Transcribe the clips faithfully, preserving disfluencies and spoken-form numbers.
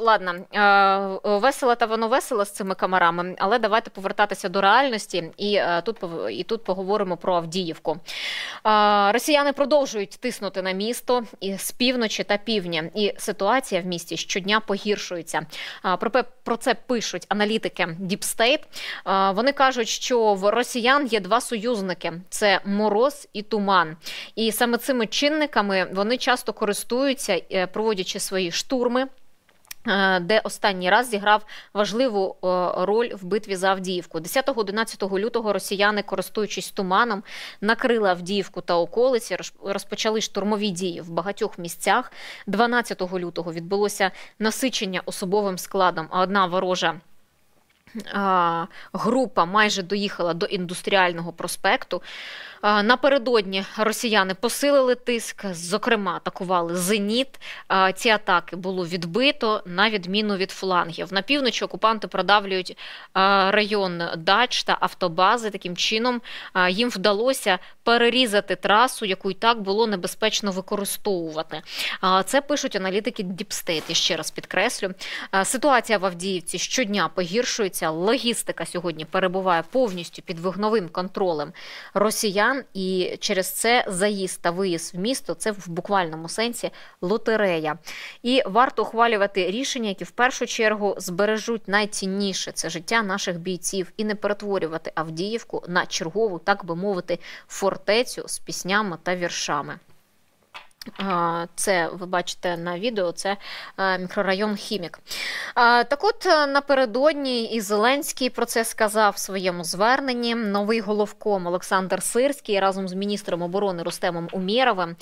Ладно, весело та воно весело з цими комарами, але давайте повертатися до реальності і тут, і тут поговоримо про Авдіївку. Росіяни продовжують тиснути на місто з півночі та півдня, і ситуація в місті щодня погіршується. Про це пишуть аналітики Deep State. Вони кажуть, що в росіян є два союзники – це мороз і туман. І саме цими чинниками вони часто користуються, проводячи свої штурми, де останній раз зіграв важливу роль в битві за Авдіївку. десятого-одинадцятого лютого росіяни, користуючись туманом, накрили Авдіївку та околиці, розпочали штурмові дії в багатьох місцях. дванадцятого лютого відбулося насичення особовим складом, а одна ворожа група майже доїхала до Індустріального проспекту. Напередодні росіяни посилили тиск, зокрема, атакували «Зеніт». Ці атаки було відбито, на відміну від флангів. На півночі окупанти продавлюють район дач та автобази. Таким чином їм вдалося перерізати трасу, яку і так було небезпечно використовувати. Це пишуть аналітики Deep State, я ще раз підкреслю. Ситуація в Авдіївці щодня погіршується, логістика сьогодні перебуває повністю під вогневим контролем росіян. І через це заїзд та виїзд в місто – це в буквальному сенсі лотерея. І варто ухвалювати рішення, які в першу чергу збережуть найцінніше – це життя наших бійців. І не перетворювати Авдіївку на чергову, так би мовити, фортецю з піснями та віршами. Це, ви бачите на відео, це мікрорайон Хімік. Так от, напередодні і Зеленський про це сказав в своєму зверненні. Новий головком Олександр Сирський разом з міністром оборони Рустемом Умєровим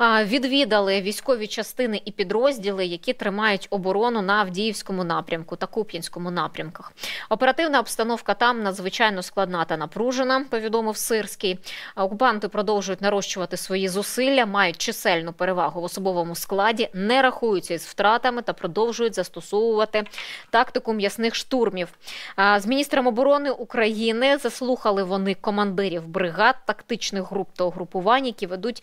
відвідали військові частини і підрозділи, які тримають оборону на Авдіївському напрямку та Куп'янському напрямках. Оперативна обстановка там надзвичайно складна та напружена, повідомив Сирський. Окупанти продовжують нарощувати свої зусилля, мають чисельні перевагу в особовому складі, не рахуються із втратами та продовжують застосовувати тактику м'ясних штурмів. З міністром оборони України заслухали вони командирів бригад, тактичних груп та угрупувань, які ведуть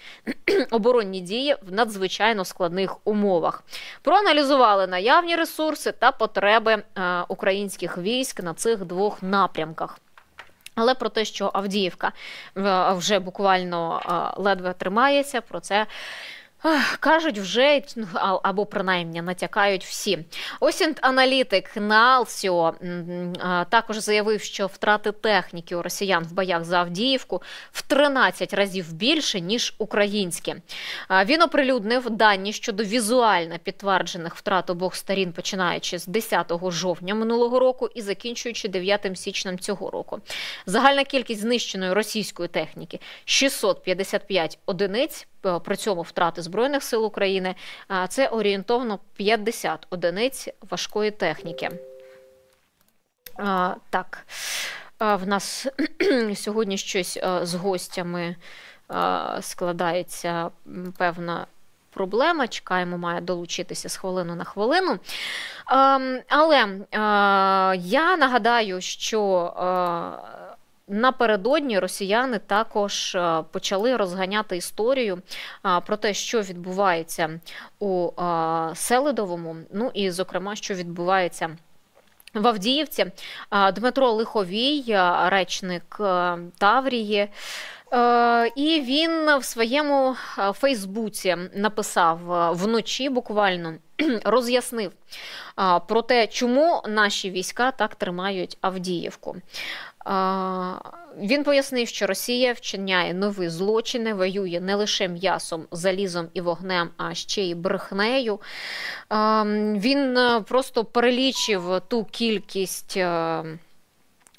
оборонні дії в надзвичайно складних умовах. Проаналізували наявні ресурси та потреби українських військ на цих двох напрямках. Але про те, що Авдіївка вже буквально ледве тримається, про це кажуть вже, або принаймні натякають всі. Ось аналітик Наалсіо також заявив, що втрати техніки у росіян в боях за Авдіївку в тринадцять разів більше, ніж українські. Він оприлюднив дані щодо візуально підтверджених втрат обох сторін, починаючи з десятого жовтня минулого року і закінчуючи дев'ятим січня цього року. Загальна кількість знищеної російської техніки – шістсот п'ятдесят п'ять одиниць, при цьому втрати Збройних сил України – це орієнтовно п'ятдесят одиниць важкої техніки. Так, в нас сьогодні щось з гостями складається певна проблема, чекаємо, має долучитися з хвилину на хвилину. Але я нагадаю, що напередодні росіяни також почали розганяти історію про те, що відбувається у Селидовому, ну і, зокрема, що відбувається в Авдіївці. Дмитро Лиховій, речник Таврії, і він в своєму Фейсбуці написав вночі буквально, роз'яснив про те, чому наші війська так тримають Авдіївку. Він пояснив, що Росія вчиняє нові злочини, воює не лише м'ясом, залізом і вогнем, а ще й брехнею. Він просто перелічив ту кількість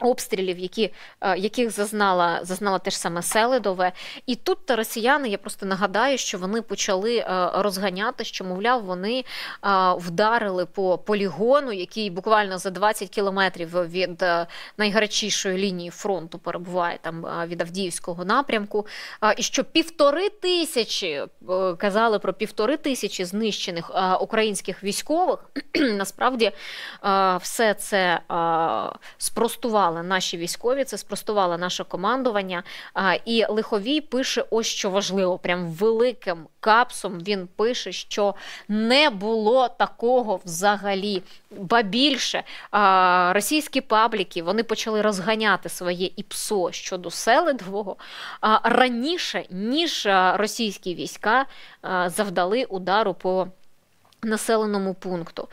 обстрілів, які, яких зазнала, зазнала те ж саме Селидове. І тут росіяни, я просто нагадаю, що вони почали розганяти, що, мовляв, вони вдарили по полігону, який буквально за двадцять кілометрів від найгарячішої лінії фронту перебуває, там від Авдіївського напрямку, і що півтори тисячі, казали про півтори тисячі знищених українських військових, насправді все це спростувало спростували наші військові, це спростувало наше командування. І Лиховій пише ось що важливо, прям великим капсом він пише, що не було такого взагалі. Ба більше, російські пабліки, вони почали розганяти своє ІПСО щодо Селидового раніше, ніж російські війська завдали удару по населеному пункту.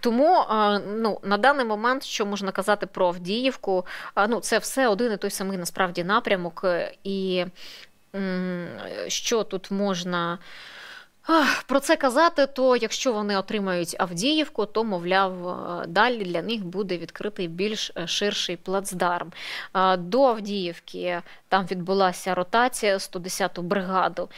Тому ну, на даний момент, що можна казати про Авдіївку, ну, це все один і той самий насправді напрямок. І що тут можна про це казати, то якщо вони отримають Авдіївку, то, мовляв, далі для них буде відкритий більш ширший плацдарм. До Авдіївки там відбулася ротація, сто десяту бригаду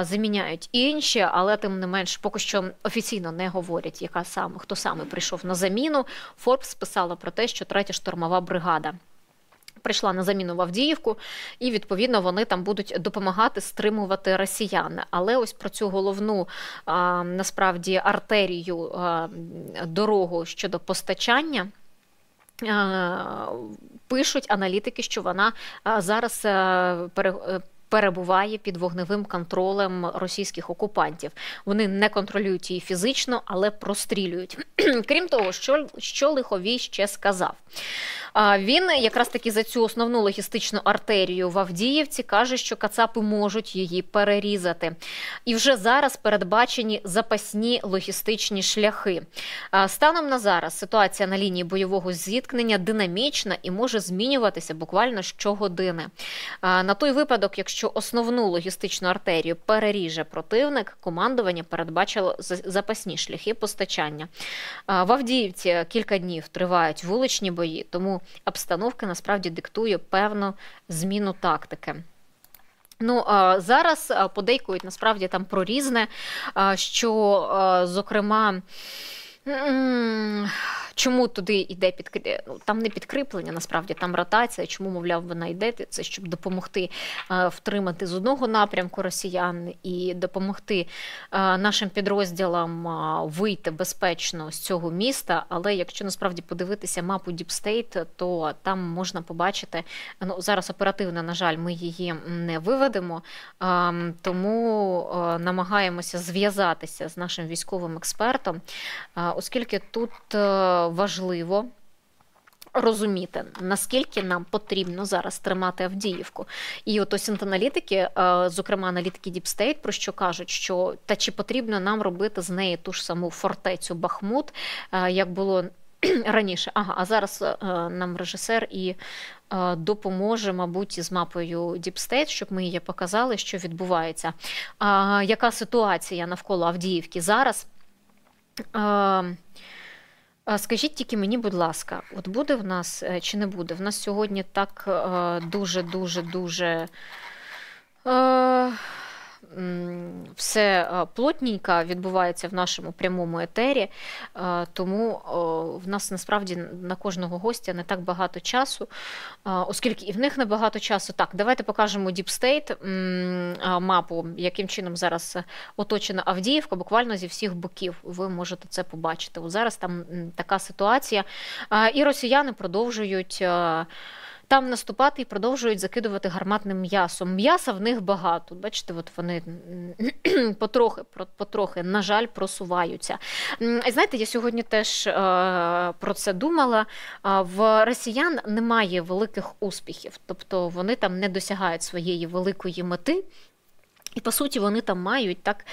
заміняють інші, але тим не менш поки що офіційно не говорять, яка саме, хто саме прийшов на заміну. Форбс писала про те, що третя штурмова бригада прийшла на заміну в Авдіївку, і, відповідно, вони там будуть допомагати стримувати росіян. Але ось про цю головну, а, насправді, артерію, а, дорогу щодо постачання а, пишуть аналітики, що вона а, зараз а, пере, перебуває під вогневим контролем російських окупантів. Вони не контролюють її фізично, але прострілюють. Крім того, що, що Лиховій ще сказав? Він якраз таки за цю основну логістичну артерію в Авдіївці каже, що кацапи можуть її перерізати. І вже зараз передбачені запасні логістичні шляхи. Станом на зараз ситуація на лінії бойового зіткнення динамічна і може змінюватися буквально щогодини. На той випадок, якщо основну логістичну артерію переріже противник, командування передбачило запасні шляхи постачання. В Авдіївці кілька днів тривають вуличні бої, тому обстановка насправді диктує певну зміну тактики. Ну, зараз подейкують насправді там про різне, що, зокрема, чому туди йде підкріплення, там не підкріплення, насправді, там ротація, чому, мовляв, вона йде, це щоб допомогти втримати з одного напрямку росіян і допомогти нашим підрозділам вийти безпечно з цього міста, але якщо, насправді, подивитися мапу Deep State, то там можна побачити, ну, зараз оперативно, на жаль, ми її не виведемо, тому намагаємося зв'язатися з нашим військовим експертом, оскільки тут важливо розуміти, наскільки нам потрібно зараз тримати Авдіївку. І от ось аналітики, зокрема аналітики Deep State, про що кажуть, що та чи потрібно нам робити з неї ту ж саму фортецю Бахмут, як було раніше. Ага, а зараз нам режисер і допоможе, мабуть, із мапою Deep State, щоб ми її показали, що відбувається. Яка ситуація навколо Авдіївки зараз? Скажіть тільки мені, будь ласка, от буде в нас чи не буде? В нас сьогодні так дуже-дуже-дуже все плотненько відбувається в нашому прямому етері, тому в нас насправді на кожного гостя не так багато часу, оскільки і в них не багато часу. Так, давайте покажемо Deep State мапу, яким чином зараз оточена Авдіївка, буквально зі всіх боків. Ви можете це побачити. От зараз там така ситуація, і росіяни продовжують там наступати і продовжують закидувати гарматним м'ясом. М'яса в них багато. Бачите, от вони потрохи, потрохи, на жаль, просуваються. І знаєте, я сьогодні теж про це думала. В росіян немає великих успіхів. Тобто вони там не досягають своєї великої мети. І, по суті, вони там мають, так,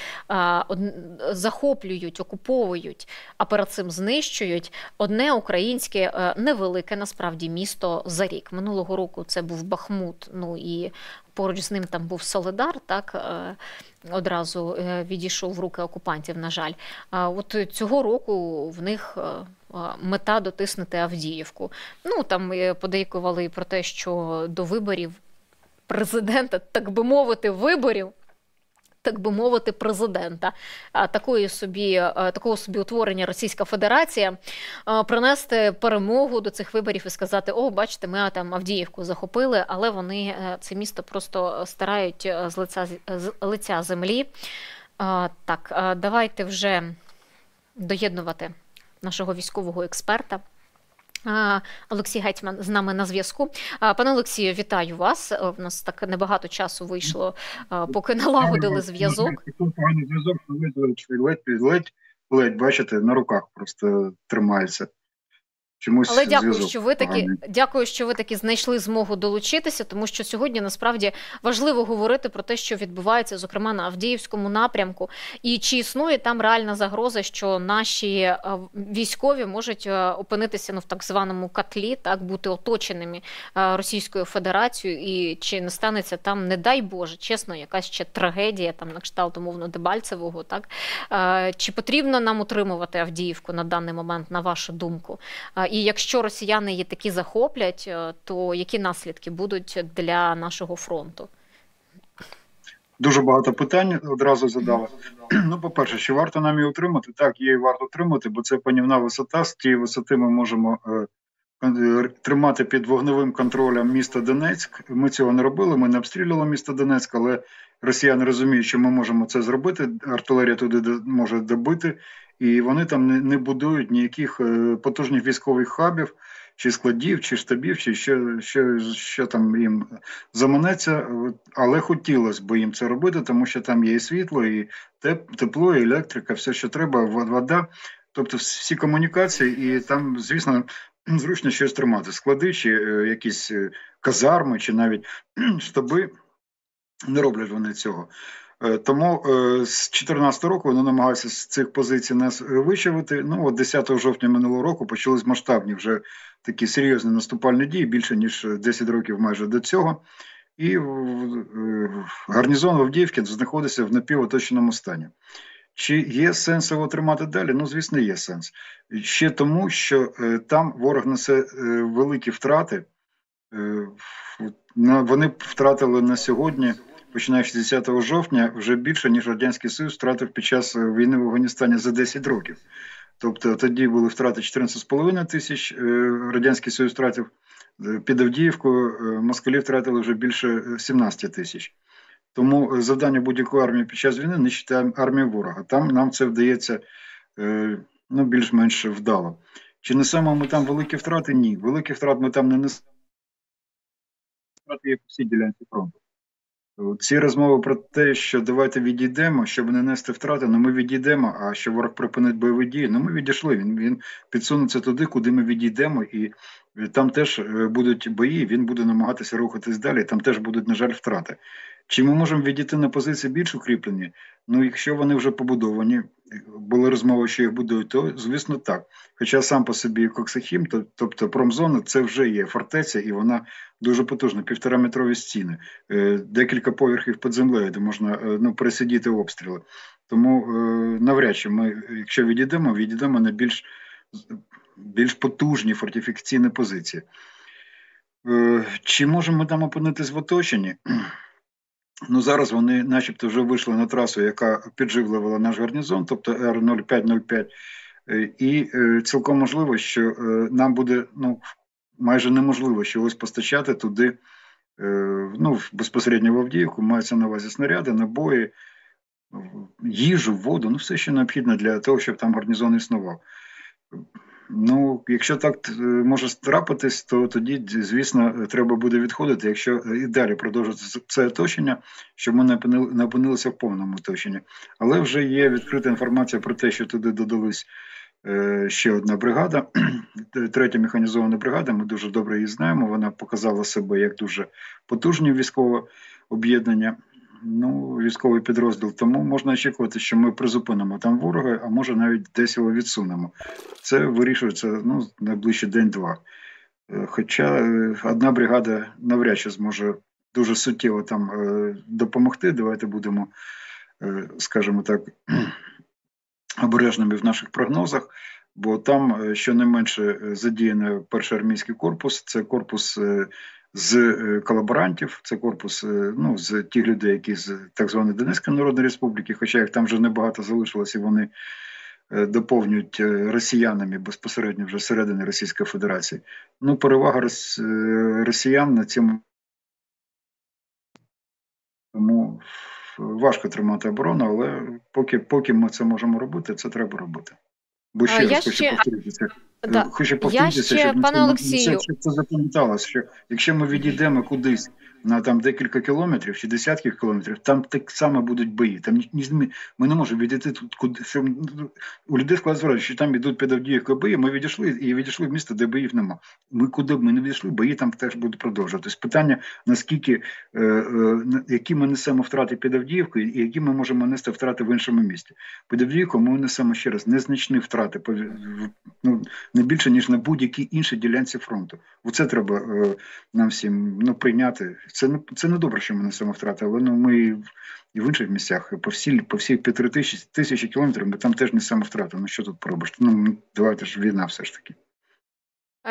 захоплюють, окуповують, а перед цим знищують одне українське невелике, насправді, місто за рік. Минулого року це був Бахмут, ну і поруч з ним там був Соледар, так, одразу відійшов в руки окупантів, на жаль. От цього року в них мета дотиснути Авдіївку. Ну, там подейкували про те, що до виборів президента, так би мовити, виборів, так би мовити, президента. Такої собі, такого собі утворення Російська Федерація, принести перемогу до цих виборів і сказати: о, бачите, ми там Авдіївку захопили, але вони це місто просто стирають з лиця, з лиця землі. Так, давайте вже доєднувати нашого військового експерта. Олексій Гетьман з нами на зв'язку. Пане Олексію, вітаю вас. У нас так небагато часу вийшло, поки налагодили зв'язок. Зв'язок ледь-ледь, бачите, на руках просто тримається. Чомусь. Але дякую, що ви таки дякую, що ви таки знайшли змогу долучитися, тому що сьогодні насправді важливо говорити про те, що відбувається, зокрема на Авдіївському напрямку, і чи існує там реальна загроза, що наші військові можуть опинитися, ну, в так званому котлі, так, бути оточеними Російською Федерацією, і чи не станеться там, не дай Боже, чесно, якась ще трагедія, там на кшталт умовно Дебальцевого, так? Чи потрібно нам утримувати Авдіївку на даний момент, на вашу думку? І якщо росіяни її таки захоплять, то які наслідки будуть для нашого фронту? Дуже багато питань одразу задали. Ну, по-перше, чи варто нам її утримати? Так, її варто утримати, бо це панівна висота. З тієї висоти ми можемо е, тримати під вогневим контролем місто Донецьк. Ми цього не робили, ми не обстрілювали місто Донецьк, але росіяни розуміють, що ми можемо це зробити, артилерія туди може добити. І вони там не, не будують ніяких потужних військових хабів, чи складів, чи штабів, чи що, що, що там їм заманеться. Але хотілося б їм це робити, тому що там є і світло, і теп, тепло, і електрика, все, що треба, вода. Тобто всі комунікації, і там, звісно, зручно щось тримати. Склади, чи якісь казарми, чи навіть штаби, не роблять вони цього. Тому з дві тисячі чотирнадцятого року вони намагаються з цих позицій нас вичавити. Ну, от десятого жовтня минулого року почались масштабні вже такі серйозні наступальні дії, більше ніж десять років майже до цього. І гарнізон Авдіївки знаходиться в напівоточеному стані. Чи є сенс його тримати далі? Ну, звісно, є сенс. Ще тому, що там ворог несе великі втрати. Вони втратили на сьогодні, починаючи з десятого жовтня, вже більше, ніж Радянський Союз втратив під час війни в Афганістані за десять років. Тобто тоді були втрати чотирнадцять з половиною тисяч, Радянський Союз втратив під Авдіївкою, москалі втратили вже більше сімнадцять тисяч. Тому завдання будь-якої армії під час війни – нищити армію ворога. Там нам це вдається, ну, більш-менш вдало. Чи несемо ми там великі втрати? Ні. Великі втрати ми там не несемо. Втрати є по всій ділянці фронту. Ці розмови про те, що давайте відійдемо, щоб не нести втрати, ну ми відійдемо, а що ворог припинить бойові дії, ну ми відійшли, він, він підсунеться туди, куди ми відійдемо, і там теж будуть бої, він буде намагатися рухатись далі, там теж будуть, на жаль, втрати. Чи ми можемо відійти на позиції більш укріплені? Ну, якщо вони вже побудовані, були розмови, що їх будують, то, звісно, так. Хоча сам по собі Коксохім, то, тобто промзона, це вже є фортеця, і вона дуже потужна, півтораметрові стіни, декілька поверхів під землею, де можна, ну, пересидіти обстріли. Тому навряд чи ми, якщо відійдемо, відійдемо на більш, більш потужні фортифікаційні позиції. Чи можемо ми там опинитись в оточенні? Ну, зараз вони начебто вже вийшли на трасу, яка підживлювала наш гарнізон, тобто ер нуль п'ять нуль п'ять, і цілком можливо, що нам буде, ну, майже неможливо щось постачати туди, ну, безпосередньо в Авдіївку, мається на увазі снаряди, набої, їжу, воду, ну, все, що необхідно для того, щоб там гарнізон існував. Ну, якщо так може трапитись, то тоді, звісно, треба буде відходити, якщо і далі продовжиться це оточення, щоб ми не опинилися в повному оточенні. Але вже є відкрита інформація про те, що туди додалась ще одна бригада, третя механізована бригада, ми дуже добре її знаємо, вона показала себе як дуже потужне військове об'єднання. Ну, військовий підрозділ, тому можна очікувати, що ми призупинимо там ворога, а може навіть десь його відсунемо. Це вирішується, ну, найближчий день-два. Хоча одна бригада навряд чи зможе дуже суттєво там допомогти, давайте будемо, скажімо так, обережними в наших прогнозах, бо там щонайменше задіяно перший армійський корпус, це корпус з колаборантів, це корпус, ну, з тих людей, які з так званої Донецької Народної Республіки, хоча їх там вже небагато залишилось, і вони доповнюють росіянами безпосередньо вже всередині Російської Федерації. Ну, перевага рос... росіян на цьому. Тому важко тримати оборону, але поки, поки ми це можемо робити, це треба робити. Бо ще а раз хочу ще... повторити це. Да. Хочу повторитися, щоб це, щоб це запам'яталося, що якщо ми відійдемо кудись на там декілька кілометрів чи десятків кілометрів, там так само будуть бої. Там ні, ми, ми не можемо відійти тут, куди, що у людей складається враження, що там йдуть під Авдіївкою бої, ми відійшли і відійшли в місто, де боїв нема. Ми куди б ми не відійшли, бої там теж будуть продовжуватись. Питання, наскільки, е, е, які ми несемо втрати під Авдіївкою і які ми можемо нести втрати в іншому місті. Під Авдіївкою ми несемо ще раз незначні втрати, ну, не більше, ніж на будь-якій іншій ділянці фронту. Оце треба е, нам всім ну, прийняти. Це не, це не добре, що ми несемо втрати, але ну, ми і в інших місцях, по всій, по всій півтори тисячі, тисячі кілометрів, ми там теж несемо втрати. Ну що тут поробиш? Ну, давайте ж війна все ж таки.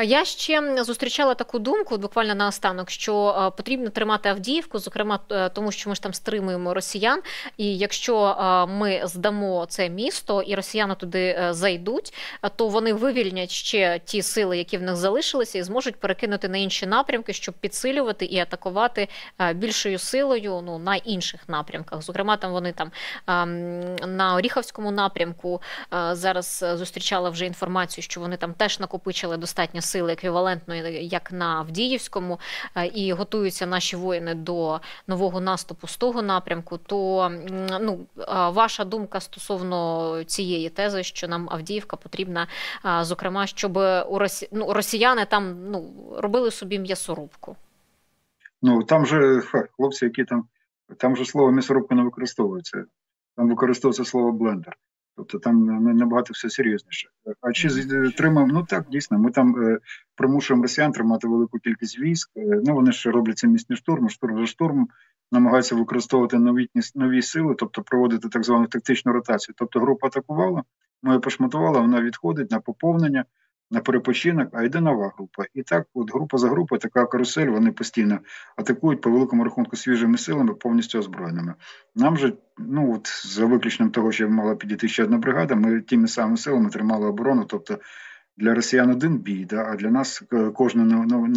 Я ще зустрічала таку думку, буквально наостанок, що потрібно тримати Авдіївку, зокрема тому, що ми ж там стримуємо росіян, і якщо ми здамо це місто і росіяни туди зайдуть, то вони вивільнять ще ті сили, які в них залишилися, і зможуть перекинути на інші напрямки, щоб підсилювати і атакувати більшою силою ну, на інших напрямках. Зокрема, там вони там на Оріховському напрямку, зараз зустрічала вже інформацію, що вони там теж накопичили достатньо сили еквівалентно, як на Авдіївському, і готуються наші воїни до нового наступу з того напрямку, то ну, ваша думка стосовно цієї тези, що нам Авдіївка потрібна, зокрема, щоб у росі... ну, росіяни там ну, робили собі м'ясорубку? Ну, там же хлопці, які там, там же слово м'ясорубка не використовується, там використовується слово блендер. Тобто там набагато все серйозніше. А чи тримаємо? Ну так, дійсно, ми там е, примушуємо росіян тримати велику кількість військ. Е, ну вони ще роблять це місні штурми, штурм за штурмом, намагаються використовувати новітні нові сили, тобто проводити так звану тактичну ротацію. Тобто група атакувала, ми її пошматували, вона відходить на поповнення, на перепочинок, а йде нова група. І так, от група за групою, така карусель, вони постійно атакують по великому рахунку свіжими силами, повністю озброєними. Нам же, ну от за виключенням того, що мала підійти ще одна бригада, ми тими самими силами тримали оборону, тобто для росіян один бій, да, а для нас кожна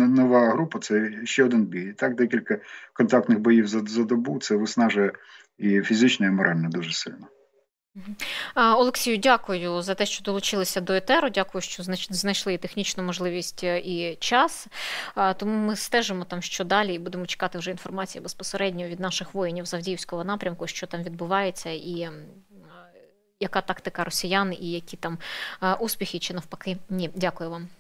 нова група – це ще один бій. І так, декілька контактних боїв за, за добу – це виснажує і фізично, і морально дуже сильно. Олексію, дякую за те, що долучилися до етеру, дякую, що знайшли технічну можливість і час, тому ми стежимо там, що далі, і будемо чекати вже інформації безпосередньо від наших воїнів з Авдіївського напрямку, що там відбувається, і яка тактика росіян, і які там успіхи, чи навпаки, ні. Дякую вам.